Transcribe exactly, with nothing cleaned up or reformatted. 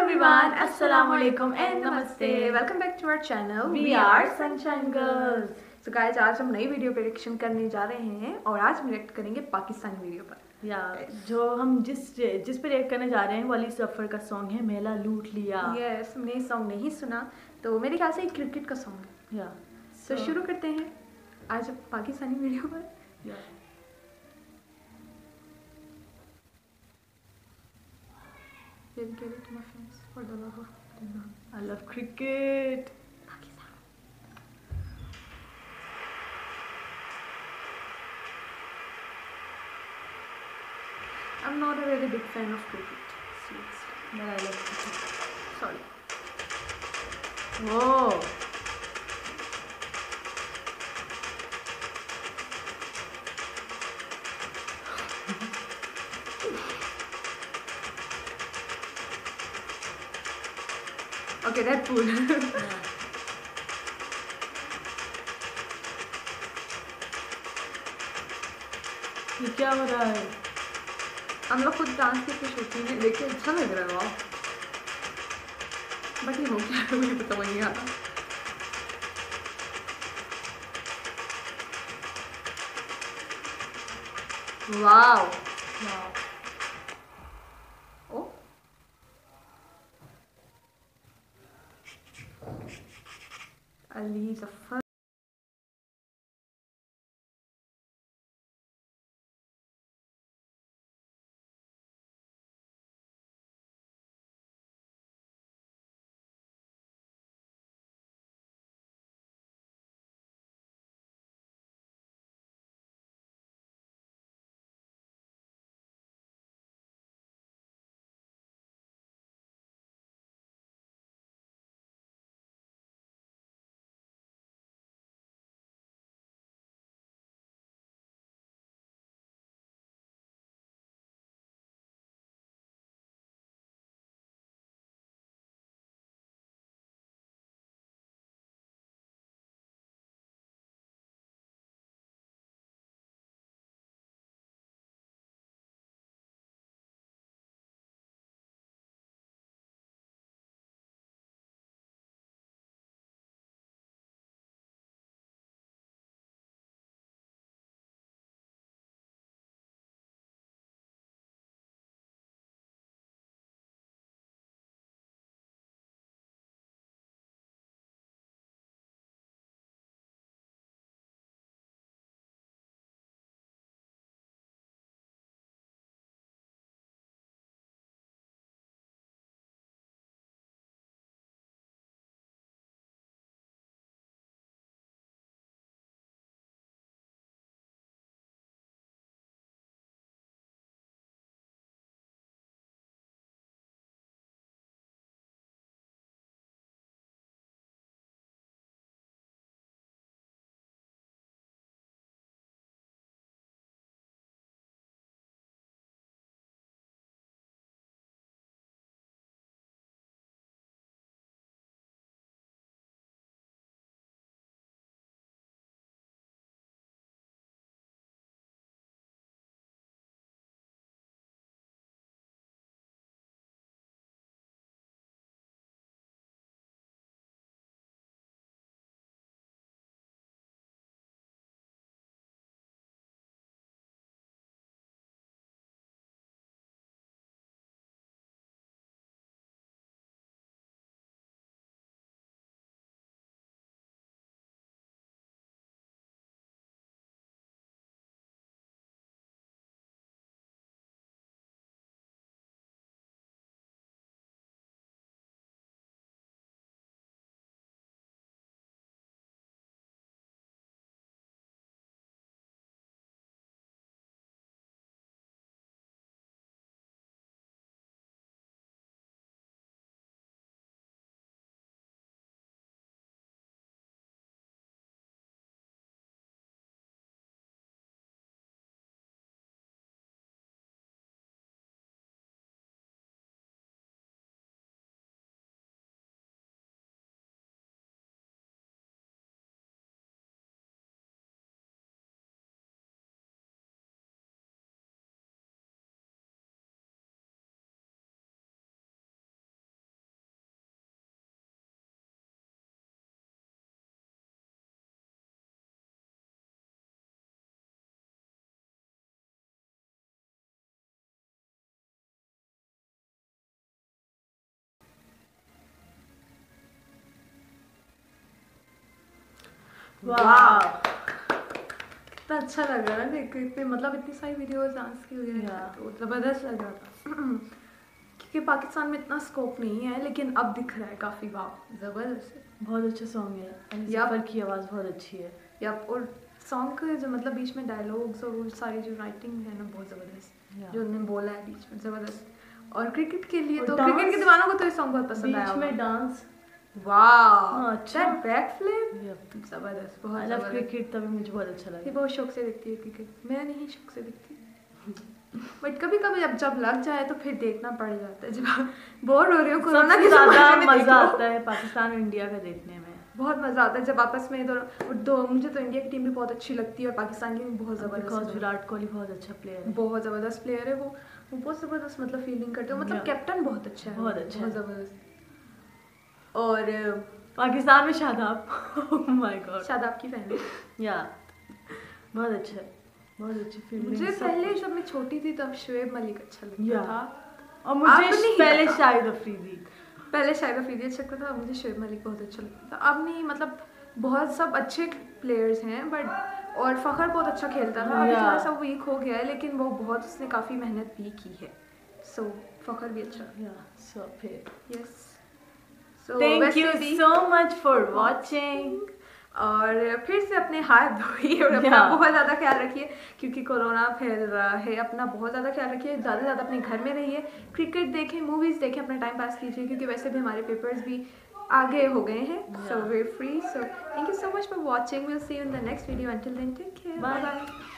everyone, Assalamualaikum and Namaste. Welcome back to our channel. We are Sunshine Girls. So guys, आज हम नई video prediction करने जा रहे हैं और आज हम रिएक्ट करेंगे पाकिस्तानी वीडियो पर। या जो हम जिस जिस पर रिएक्ट करने जा रहे हैं वो अली ज़फर का सॉन्ग है मेला लूट लिया। यस, हमने ये सॉन्ग नहीं सुना तो मेरे ख्याल से एक क्रिकेट का सॉन्ग है। या तो शुरू करते हैं आज पाकिस्तानी वीडियो पर। I'll get it to my friends for the love of cricket. I love cricket. Pakistan. I'm not a very big fan of cricket. Seriously, but I love cricket. Sorry. Whoa. Okay, that pool. ये क्या हो रहा है? हम लोग खुद dance की कुछ होती है, देख के अच्छा लग रहा है वाह। बट ये हो क्या है मुझे पता नहीं आता। वाव। वाव। Ali Zafar. तो अच्छा लग रहा है देखो, इतने मतलब इतनी सारी वीडियोस डांस की वगैरह तो ज़बरदस्त लग रहा था क्योंकि पाकिस्तान में इतना स्कोप नहीं है, लेकिन अब दिख रहा है काफ़ी। वाह ज़बरदस्त, बहुत अच्छा सॉन्ग है, अली ज़फर की आवाज़ बहुत अच्छी है। या और सॉन्ग के जो मतलब बीच में डायलॉग्स और वो सारी जो राइटिंग है ना बहुत ज़बरदस्त, जो उन्होंने बोला है बीच में ज़बरदस्त। और क्रिकेट के लिए तो क्रिकेट के दीवानों को तो ये सॉन्ग बहुत पसंद आया, बीच में डांस। वाह अच्छा बैकफ्लिप ज़बरदस्त, बहुत आई लव क्रिकेट, तभी मुझे बहुत अच्छा लगता है। बहुत शौक से देखती है क्रिकेट, मैं नहीं शौक से देखती बट कभी कभी अब जब लग जाए तो फिर देखना पड़ जाता है। जब बोर हो रही हो कोरोना के ज़माने में मज़ा आता है पाकिस्तान और इंडिया का देखने में, बहुत मज़ा आता है जब आपस में दोनों दो मुझे तो इंडिया की टीम भी बहुत अच्छी लगती है और पाकिस्तान की भी बहुत ज़बरदस्त। विराट कोहली बहुत अच्छा प्लेयर है, बहुत ज़बरदस्त प्लेयर है वो वो बहुत ज़बरदस्त मतलब फीलिंग करते हो, मतलब कैप्टन बहुत अच्छा है, बहुत अच्छा बहुत ज़बरदस्त। और पाकिस्तान में शादाब, माय गॉड शादाब की फैमिली या बहुत अच्छा है, बहुत अच्छी फिल्म। मुझे पहले जब मैं छोटी थी तब शोएब मलिक अच्छा लगता था, और मुझे पहले शाहिद अफरीदी पहले शाहिद अफरीदी अच्छा लगता था, मुझे शोएब मलिक बहुत अच्छा लगता था। अब नहीं मतलब बहुत सब अच्छे प्लेयर्स हैं बट, और फखर बहुत अच्छा खेलता था, अभी थोड़ा सा वीक हो गया है लेकिन वो बहुत उसने काफ़ी मेहनत भी की है। सो so, फखर भी अच्छा सो फिर yes. So thank you so much for watching, और फिर से अपने हाथ धोइए और अपना बहुत ज़्यादा ख्याल रखिए क्योंकि कोरोना फैल रहा है। अपना बहुत ज़्यादा ख्याल रखिए, ज़्यादा से ज़्यादा अपने घर में रहिए, क्रिकेट देखें, मूवीज़ देखें, अपना टाइम पास कीजिए क्योंकि वैसे भी हमारे पेपर्स भी आगे हो गए हैं। So way free, so thank you so much for watching, will see you in the next video, until then take care, bye bye.